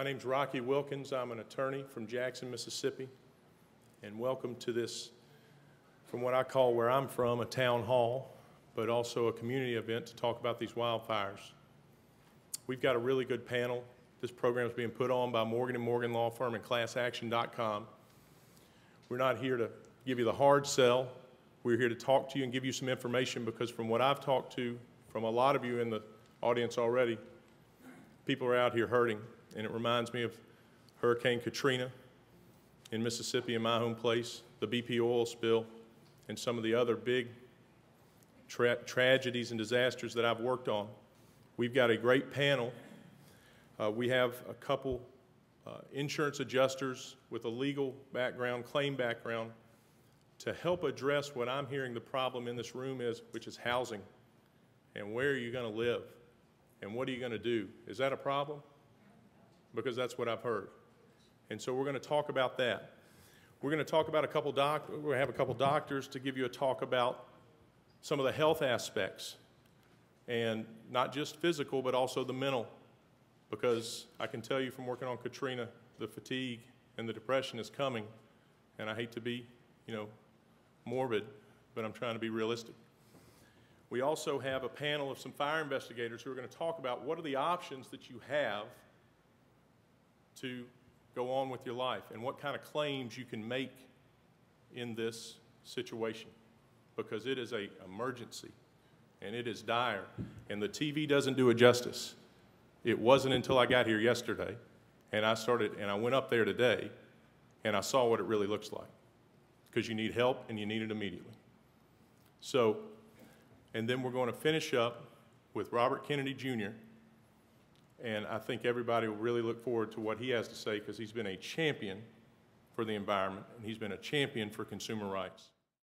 My name's Rocky Wilkins. I'm an attorney from Jackson, Mississippi, and welcome to this, from what I call where I'm from, a town hall, but also a community event to talk about these wildfires. We've got a really good panel. This program is being put on by Morgan & Morgan Law Firm and classaction.com. We're not here to give you the hard sell. We're here to talk to you and give you some information, because from what I've talked to from a lot of you in the audience already, people are out here hurting, and it reminds me of Hurricane Katrina in Mississippi, in my home place, the BP oil spill, and some of the other big tragedies and disasters that I've worked on. We've got a great panel. We have a couple insurance adjusters with a legal background, claim background, to help address what I'm hearing the problem in this room is, which is housing. And where are you going to live? And what are you going to do? Is that a problem? Because that's what I've heard. And so we're going to talk about that. We're going to talk about a couple doctors to give you a talk about some of the health aspects, and not just physical, but also the mental. Because I can tell you from working on Katrina, the fatigue and the depression is coming. And I hate to be, morbid, but I'm trying to be realistic. We also have a panel of some fire investigators who are going to talk about what are the options that you have to go on with your life and what kind of claims you can make in this situation, because it is an emergency and it is dire, and the TV doesn't do it justice. It wasn't until I got here yesterday and I went up there today and I saw what it really looks like, because you need help and you need it immediately. So, and then we're going to finish up with Robert Kennedy Jr. And I think everybody will really look forward to what he has to say, because he's been a champion for the environment and he's been a champion for consumer rights.